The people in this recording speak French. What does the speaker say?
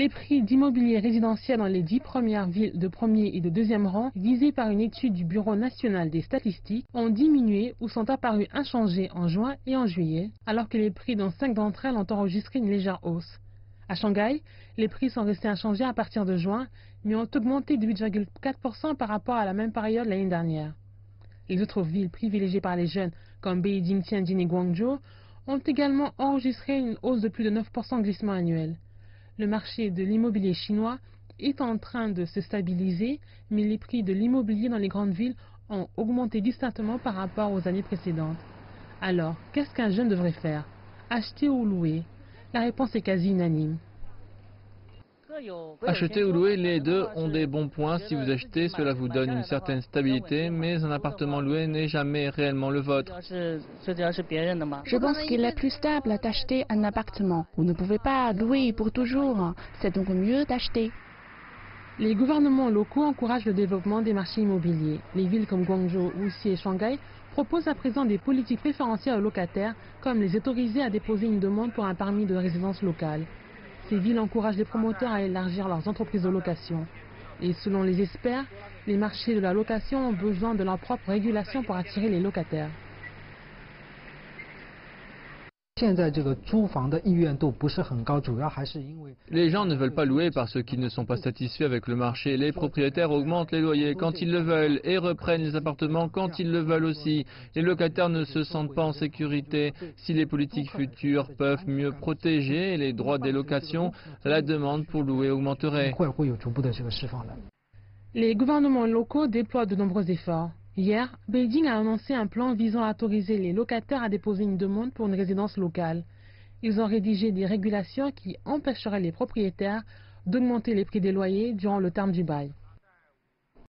Les prix d'immobilier résidentiel dans les 10 premières villes de premier et de deuxième rang, visées par une étude du Bureau national des statistiques, ont diminué ou sont apparus inchangés en juin et en juillet, alors que les prix dans 5 d'entre elles ont enregistré une légère hausse. À Shanghai, les prix sont restés inchangés à partir de juin, mais ont augmenté de 8,4% par rapport à la même période l'année dernière. Les autres villes privilégiées par les jeunes, comme Beijing, Tianjin et Guangzhou, ont également enregistré une hausse de plus de 9% de glissement annuel. Le marché de l'immobilier chinois est en train de se stabiliser, mais les prix de l'immobilier dans les grandes villes ont augmenté distinctement par rapport aux années précédentes. Alors, qu'est-ce qu'un jeune devrait faire? Acheter ou louer? La réponse est quasi unanime. Acheter ou louer, les deux ont des bons points. Si vous achetez, cela vous donne une certaine stabilité, mais un appartement loué n'est jamais réellement le vôtre. Je pense qu'il est plus stable d'acheter un appartement. Vous ne pouvez pas louer pour toujours, c'est donc mieux d'acheter. Les gouvernements locaux encouragent le développement des marchés immobiliers. Les villes comme Guangzhou, Wuxi et Shanghai proposent à présent des politiques préférentielles aux locataires, comme les autoriser à déposer une demande pour un permis de résidence locale. Ces villes encouragent les promoteurs à élargir leurs entreprises de location. Et selon les experts, les marchés de la location ont besoin de leur propre régulation pour attirer les locataires. Les gens ne veulent pas louer parce qu'ils ne sont pas satisfaits avec le marché. Les propriétaires augmentent les loyers quand ils le veulent et reprennent les appartements quand ils le veulent aussi. Les locataires ne se sentent pas en sécurité. Si les politiques futures peuvent mieux protéger les droits des locations, la demande pour louer augmenterait. Les gouvernements locaux déploient de nombreux efforts. Hier, Beijing a annoncé un plan visant à autoriser les locataires à déposer une demande pour une résidence locale. Ils ont rédigé des régulations qui empêcheraient les propriétaires d'augmenter les prix des loyers durant le terme du bail.